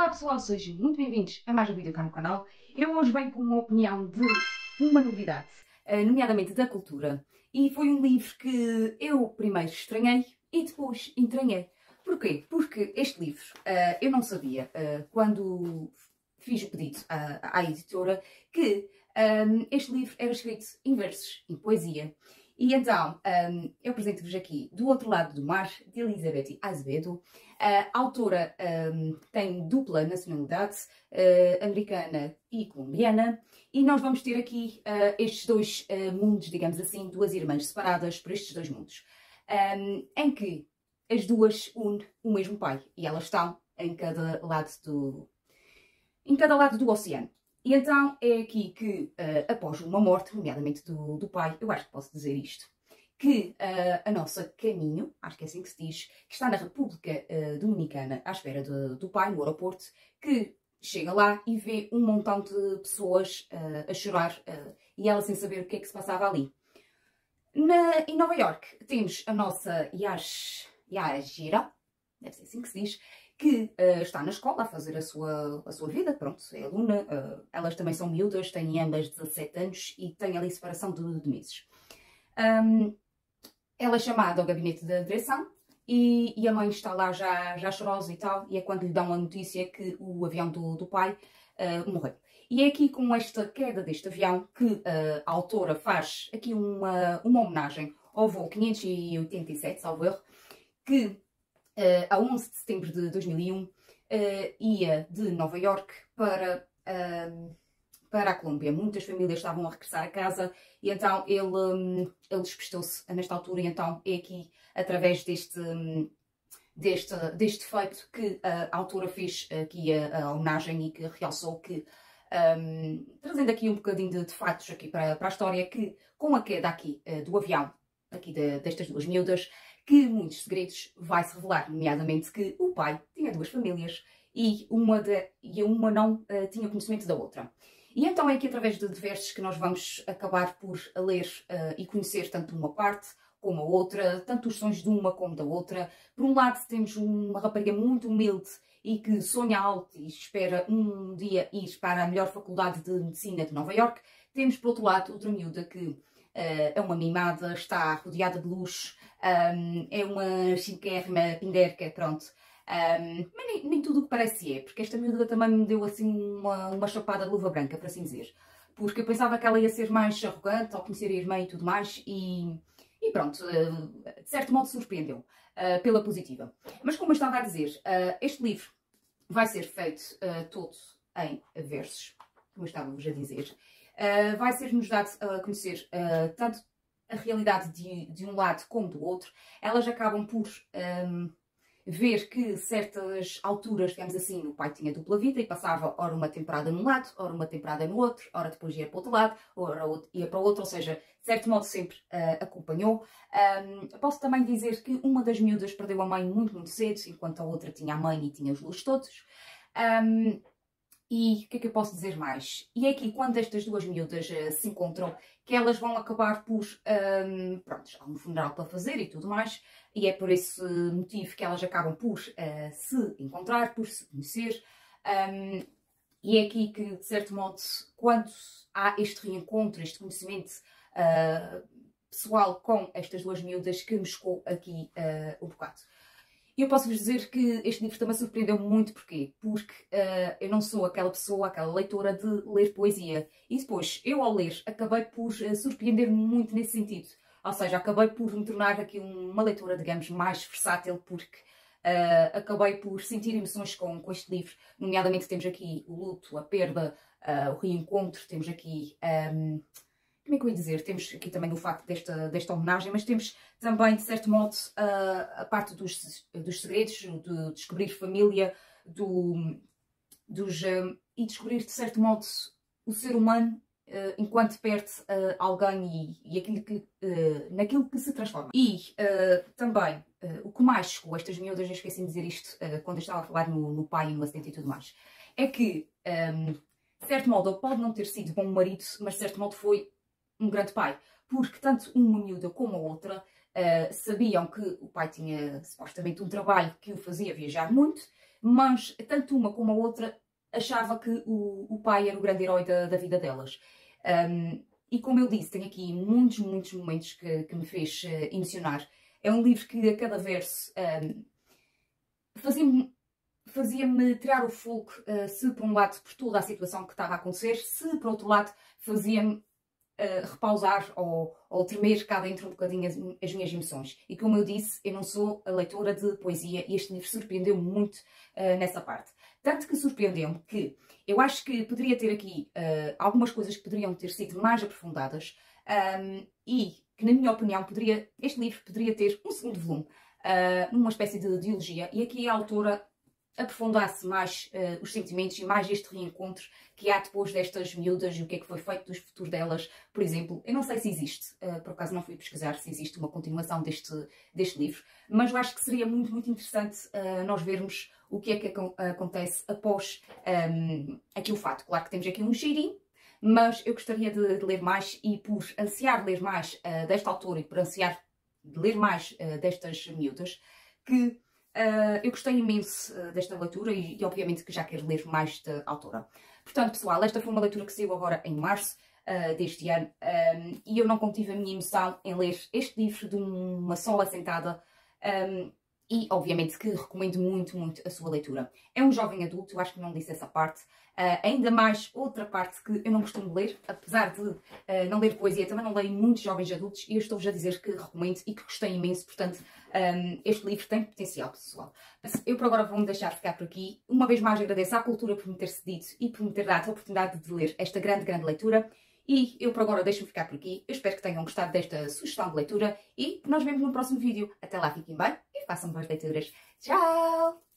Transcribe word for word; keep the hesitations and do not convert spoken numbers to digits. Olá pessoal, sejam muito bem-vindos a mais um vídeo cá no canal. Eu hoje venho com uma opinião de uma novidade, nomeadamente da cultura. E foi um livro que eu primeiro estranhei e depois entranhei. Porquê? Porque este livro uh, eu não sabia, uh, quando fiz o pedido à, à editora, que um, este livro era escrito em versos, em poesia. E então, um, eu apresento-vos aqui Do Outro Lado do Mar, de Elizabeth Acevedo. A autora um, tem dupla nacionalidade, uh, americana e colombiana. E nós vamos ter aqui uh, estes dois uh, mundos, digamos assim, duas irmãs separadas por estes dois mundos. Um, em que as duas unem o mesmo pai. E elas estão em cada lado do, em cada lado do oceano. E então é aqui que, uh, após uma morte, nomeadamente do, do pai, eu acho que posso dizer isto, que uh, a nossa Caminho, acho que é assim que se diz, que está na República uh, Dominicana, à espera de, do pai, no aeroporto, que chega lá e vê um montão de pessoas uh, a chorar uh, e ela sem saber o que é que se passava ali. Na, em Nova Iorque temos a nossa Yash, Yajera, deve ser assim que se diz, que uh, está na escola a fazer a sua, a sua vida, pronto, é aluna, uh, elas também são miúdas, têm ambas dezassete anos e têm ali separação de, de meses. Um, ela é chamada ao gabinete da direção e, e a mãe está lá já, já chorosa e tal, e é quando lhe dão a notícia que o avião do, do pai uh, morreu. E é aqui com esta queda deste avião que uh, a autora faz aqui uma, uma homenagem ao voo quinhentos e oitenta e sete, salvo erro, que Uh, a onze de setembro de dois mil e um, uh, ia de Nova Iorque para, uh, para a Colômbia. Muitas famílias estavam a regressar a casa e então ele, um, ele despistou-se nesta altura e então é aqui, através deste, um, deste, deste feito, que a, a autora fez aqui a, a homenagem e que realçou que, um, trazendo aqui um bocadinho de, de fatos aqui para, para a história, que com a queda aqui uh, do avião, aqui de, destas duas miúdas, que muitos segredos vai-se revelar, nomeadamente que o pai tinha duas famílias e uma, de, e uma não uh, tinha conhecimento da outra. E então é que através de versos que nós vamos acabar por ler uh, e conhecer tanto uma parte como a outra, tanto os sons de uma como da outra. Por um lado temos uma rapariga muito humilde e que sonha alto e espera um dia ir para a melhor faculdade de medicina de Nova Iorque. Temos por outro lado outra miúda que Uh, é uma mimada, está rodeada de luz, um, é uma chiquérrima pinderca, pronto. Um, mas nem, nem tudo o que parece é, porque esta miúda também me deu assim uma, uma chapada de luva branca, por assim dizer. Porque eu pensava que ela ia ser mais arrogante ao conhecer a irmã e tudo mais, e, e pronto, uh, de certo modo surpreendeu, uh, pela positiva. Mas como eu estava a dizer, uh, este livro vai ser feito uh, todo em versos, como eu estava-vos a dizer. Uh, vai ser-nos dado a conhecer uh, tanto a realidade de, de um lado como do outro. Elas acabam por um, ver que certas alturas, digamos assim, o pai tinha dupla vida e passava ora uma temporada num lado, ora uma temporada no outro, ora depois ia para o outro lado, ora outro, ia para o outro, ou seja, de certo modo sempre uh, acompanhou. Um, posso também dizer que uma das miúdas perdeu a mãe muito, muito cedo, enquanto a outra tinha a mãe e tinha os luzes todos. Um, E o que é que eu posso dizer mais? E é aqui, quando estas duas miúdas uh, se encontram, que elas vão acabar por... Um, pronto, há um funeral para fazer e tudo mais, e é por esse motivo que elas acabam por uh, se encontrar, por se conhecer. Um, e é aqui que, de certo modo, quando há este reencontro, este conhecimento uh, pessoal com estas duas miúdas, que me chocou aqui uh, um bocado. E eu posso-vos dizer que este livro também surpreendeu-me muito. Porquê? Porque uh, eu não sou aquela pessoa, aquela leitora de ler poesia. E depois, eu ao ler, acabei por uh, surpreender-me muito nesse sentido. Ou seja, acabei por me tornar aqui uma leitora, digamos, mais versátil, porque uh, acabei por sentir emoções com, com este livro. Nomeadamente temos aqui o luto, a perda, uh, o reencontro, temos aqui... Um, como é que eu ia dizer? Temos aqui também o facto desta, desta homenagem, mas temos também, de certo modo, a, a parte dos, dos segredos, de descobrir família, do, dos, um, e descobrir, de certo modo, o ser humano uh, enquanto perde uh, alguém e, e aquilo que, uh, naquilo que se transforma. E uh, também, uh, o que mais chegou estas miúdas, eu esqueci de dizer isto uh, quando eu estava a falar no, no pai, no acidente e tudo mais, é que, um, de certo modo, ele pode não ter sido bom marido, mas de certo modo foi um grande pai, porque tanto uma miúda como a outra uh, sabiam que o pai tinha supostamente um trabalho que o fazia viajar muito, mas tanto uma como a outra achava que o, o pai era o grande herói da, da vida delas. Um, e como eu disse, tenho aqui muitos, muitos momentos que, que me fez uh, emocionar. É um livro que a cada verso um, fazia-me fazia-me tirar o fogo, uh, se por um lado por toda a situação que estava a acontecer, se por outro lado fazia-me uh, repausar ou, ou tremer cá dentro um bocadinho as, as minhas emoções. E como eu disse, eu não sou a leitora de poesia e este livro surpreendeu-me muito uh, nessa parte. Tanto que surpreendeu-me que eu acho que poderia ter aqui uh, algumas coisas que poderiam ter sido mais aprofundadas um, e que, na minha opinião, poderia, este livro poderia ter um segundo volume, uh, uma espécie de ideologia, e aqui a autora aprofundasse mais uh, os sentimentos e mais este reencontro que há depois destas miúdas e o que é que foi feito do futuro delas. Por exemplo, eu não sei se existe, uh, por acaso não fui pesquisar se existe uma continuação deste, deste livro, mas eu acho que seria muito, muito interessante uh, nós vermos o que é que ac acontece após um, aqui o fato. Claro que temos aqui um cheirinho, mas eu gostaria de, de ler mais e por ansiar ler mais uh, desta autora e por ansiar de ler mais uh, destas miúdas, que Uh, eu gostei imenso uh, desta leitura e, e obviamente que já quero ler mais da autora. Portanto, pessoal, esta foi uma leitura que saiu agora em março uh, deste ano um, e eu não contive a minha emoção em ler este livro de uma sola sentada um, e obviamente que recomendo muito, muito a sua leitura. É um jovem adulto, eu acho que não disse essa parte, uh, ainda mais outra parte que eu não costumo ler, apesar de uh, não ler poesia, também não leio muitos jovens adultos e eu estou-vos a dizer que recomendo e que gostei imenso, portanto... Um, este livro tem potencial, pessoal. Eu por agora vou-me deixar ficar por aqui. Uma vez mais agradeço à Cultura por me ter cedido e por me ter dado a oportunidade de ler esta grande, grande leitura. E eu por agora deixo-me ficar por aqui. Eu espero que tenham gostado desta sugestão de leitura e nós vemos no próximo vídeo. Até lá, fiquem bem e façam boas leituras. Tchau!